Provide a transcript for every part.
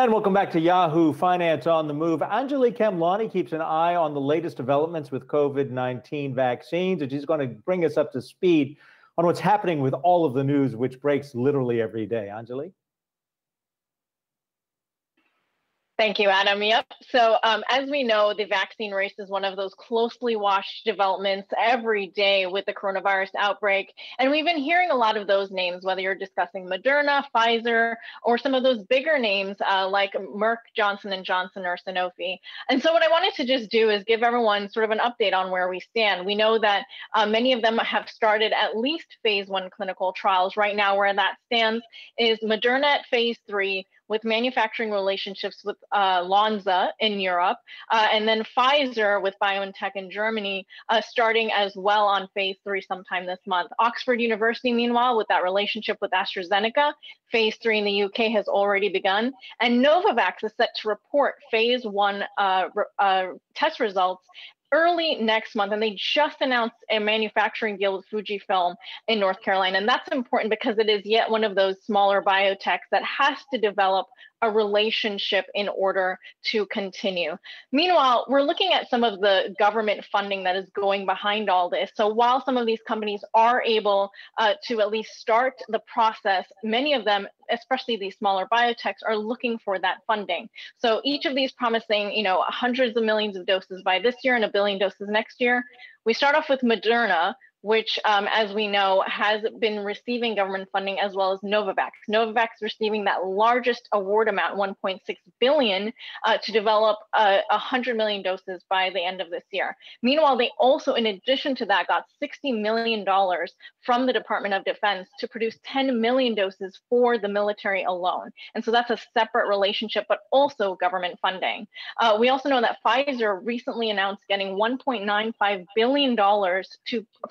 And welcome back to Yahoo Finance on the Move. Anjalee Khemlani keeps an eye on the latest developments with COVID-19 vaccines, and she's going to bring us up to speed on what's happening with all of the news, which breaks literally every day. Anjalee? Thank you, Adam. Yep. So as we know, the vaccine race is one of those closely watched developments every day with the coronavirus outbreak. And we've been hearing a lot of those names, whether you're discussing Moderna, Pfizer, or some of those bigger names like Merck, Johnson & Johnson, or Sanofi. And so what I wanted to just do is give everyone sort of an update on where we stand. We know that many of them have started at least phase 1 clinical trials. Right now, where that stands is Moderna at phase 3, with manufacturing relationships with Lonza in Europe, and then Pfizer with BioNTech in Germany, starting as well on phase 3 sometime this month. Oxford University, meanwhile, with that relationship with AstraZeneca, phase 3 in the UK has already begun. And Novavax is set to report phase 1 test results early next month, and they just announced a manufacturing deal with Fujifilm in North Carolina. And that's important because it is yet one of those smaller biotechs that has to develop a relationship in order to continue. Meanwhile, we're looking at some of the government funding that is going behind all this. So while some of these companies are able to at least start the process, many of them, especially these smaller biotechs, are looking for that funding. So each of these promising, you know, hundreds of millions of doses by this year and a billion doses next year. We start off with Moderna, which, as we know, has been receiving government funding, as well as Novavax. Novavax receiving that largest award amount, $1.6 billion, to develop 100 million doses by the end of this year. Meanwhile, they also, in addition to that, got $60 million from the Department of Defense to produce 10 million doses for the military alone. And so that's a separate relationship, but also government funding. We also know that Pfizer recently announced getting $1.95 billion for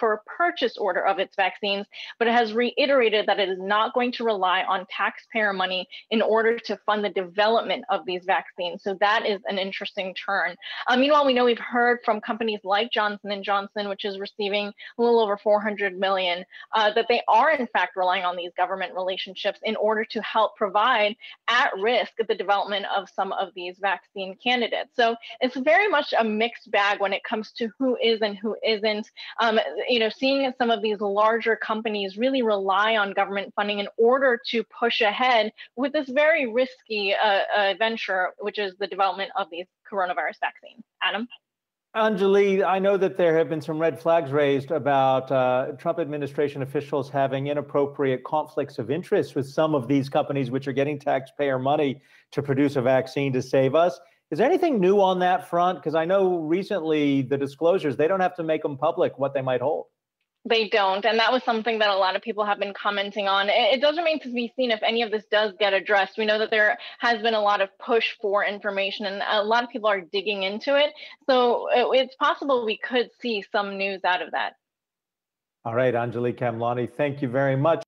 a purchase order of its vaccines, but it has reiterated that it is not going to rely on taxpayer money in order to fund the development of these vaccines. So that is an interesting turn. Meanwhile, we know we've heard from companies like Johnson & Johnson, which is receiving a little over $400 million, that they are in fact relying on these government relationships in order to help provide at risk the development of some of these vaccine candidates. So it's very much a mixed bag when it comes to who is and who isn't. You know, seeing some of these larger companies really rely on government funding in order to push ahead with this very risky venture, which is the development of these coronavirus vaccines. Adam? Anjalee, I know that there have been some red flags raised about Trump administration officials having inappropriate conflicts of interest with some of these companies which are getting taxpayer money to produce a vaccine to save us. Is there anything new on that front? Because I know recently the disclosures, they don't have to make them public what they might hold. They don't. And that was something that a lot of people have been commenting on. It does remain to be seen if any of this does get addressed. We know that there has been a lot of push for information and a lot of people are digging into it. So it's possible we could see some news out of that. All right, Anjalee Khemlani, thank you very much.